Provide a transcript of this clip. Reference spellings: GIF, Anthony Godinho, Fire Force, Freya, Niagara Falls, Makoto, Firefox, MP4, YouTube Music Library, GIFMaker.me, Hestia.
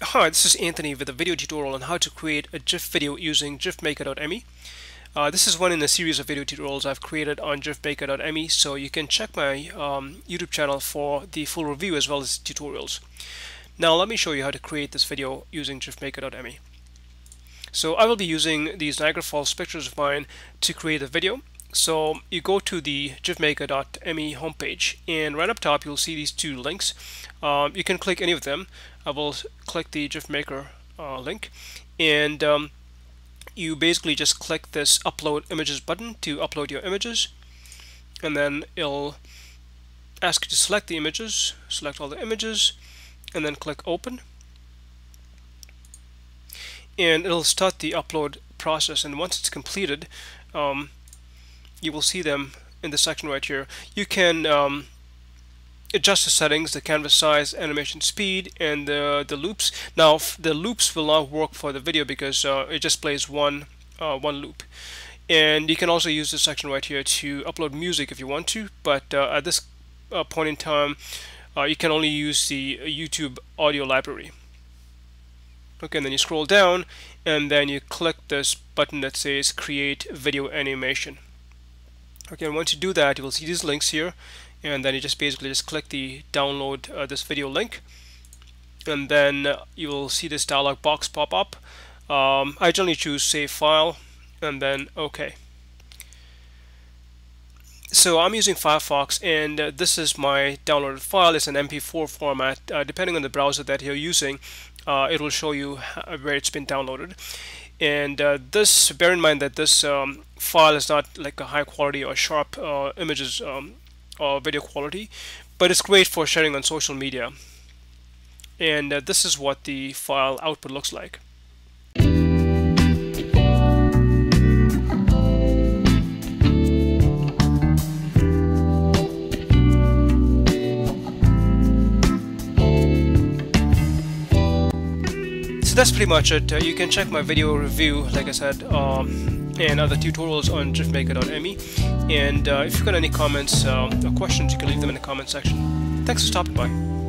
Hi, this is Anthony with a video tutorial on how to create a GIF video using GIFMaker.me. This is one in a series of video tutorials I've created on GIFMaker.me, so you can check my YouTube channel for the full review as well as tutorials. Now let me show you how to create this video using GIFMaker.me. So I will be using these Niagara Falls pictures of mine to create the video. So you go to the GIFMaker.me homepage, and right up top you'll see these two links. You can click any of them. I will click the GIFMaker link, and you basically just click this upload images button to upload your images, and then it'll ask you to select the images, select all the images, and then click open, and it'll start the upload process. And once it's completed, you will see them in the section right here. You can adjust the settings, the canvas size, animation speed, and the loops. Now the loops will not work for the video because it just plays one loop. And you can also use this section right here to upload music if you want to, but at this point in time you can only use the YouTube audio library. Okay, and then you scroll down and then you click this button that says create video animation. Okay, and once you do that, you will see these links here, and then you just basically just click the download this video link, and then you will see this dialog box pop up. I generally choose save file, and then OK. So I'm using Firefox, and this is my downloaded file. It's an MP4 format. Depending on the browser that you're using, it will show you where it's been downloaded. And this, bear in mind that this file is not like a high quality or sharp images or video quality, but it's great for sharing on social media. And this is what the file output looks like. That's pretty much it. You can check my video review, like I said, and other tutorials on GIFMaker.me. And if you've got any comments or questions, you can leave them in the comment section. Thanks for stopping by.